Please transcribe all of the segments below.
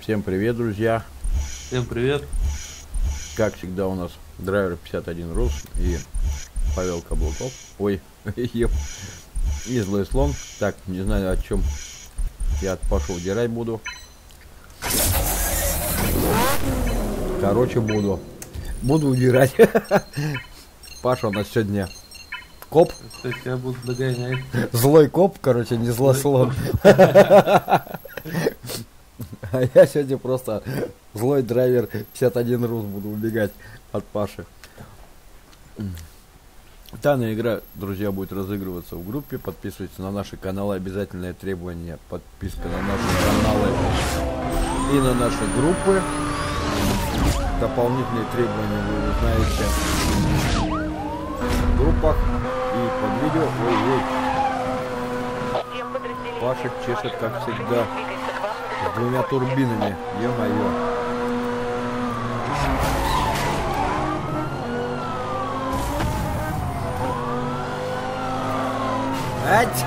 Всем привет, друзья. Всем привет. Как всегда у нас драйвер 51 рус и Павел Каблуков. Ой, и злой слон. Так, не знаю, о чем я пошел дирать буду. Короче, буду удирать. Паша у нас сегодня коп. Я буду догонять. Злой коп, короче, не злослон. А я сегодня просто злой драйвер 51 рус буду убегать от Паши. Данная игра, друзья, будет разыгрываться в группе. Подписывайтесь на наши каналы. Обязательное требование — подписка на наши каналы и на наши группы. Дополнительные требования вы узнаете в группах и под видео. Ой-ой. Пашек чешет, как всегда, с двумя турбинами. Ё-моё. Ать!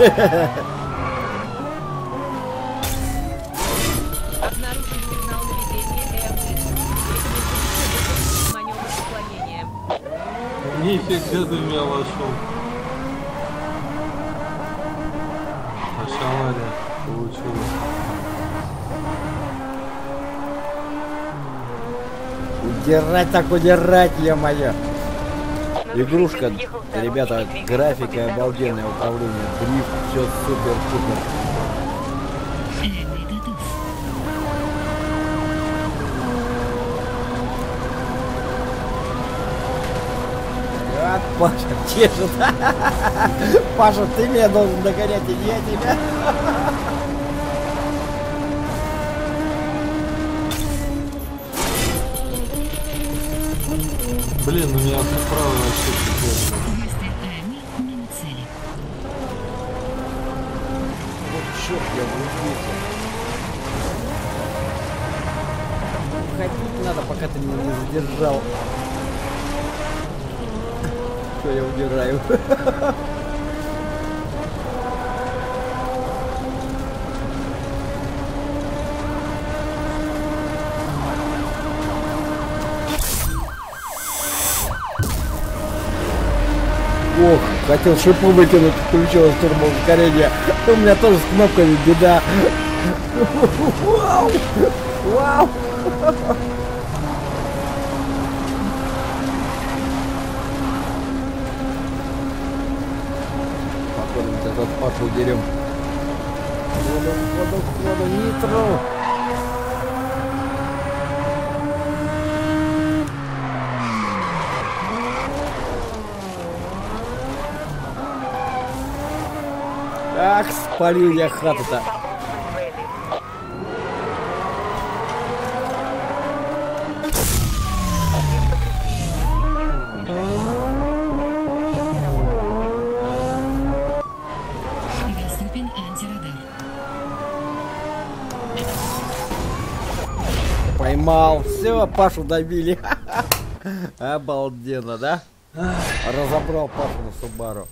Нифига ты меня вошел. Наша авария получилась. Удирать так удирать, е-мое. Игрушка, ребята, графика обалденная, управление, дрифт, все супер-супер. Паша чешет. Паша, ты меня должен догонять, и я тебя. Блин, у меня отправа вообще. Вот черт, я влюбился. Уходить надо, пока ты меня не задержал. Я удираю. Ох, хотел шипу выкинуть, включилось турбозакорение. У меня тоже с кнопками беда. Вау! Вау! Этот Пашу дерем. Воду, нитро. Ах, спалил я хату-то. Поймал, все, Пашу добили. Обалденно, да? Разобрал Пашу на Субару.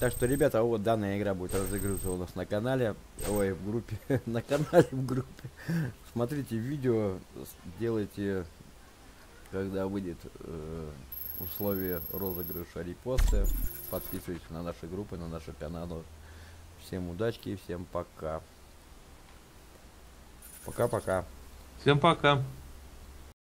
Так что, ребята, вот данная игра будет разыгрываться у нас на канале. Ой, в группе. На канале, в группе. Смотрите видео, делайте, когда выйдет условие розыгрыша, репосты. Подписывайтесь на наши группы, на наши каналы. Всем удачки и всем пока. Пока-пока. Всем пока.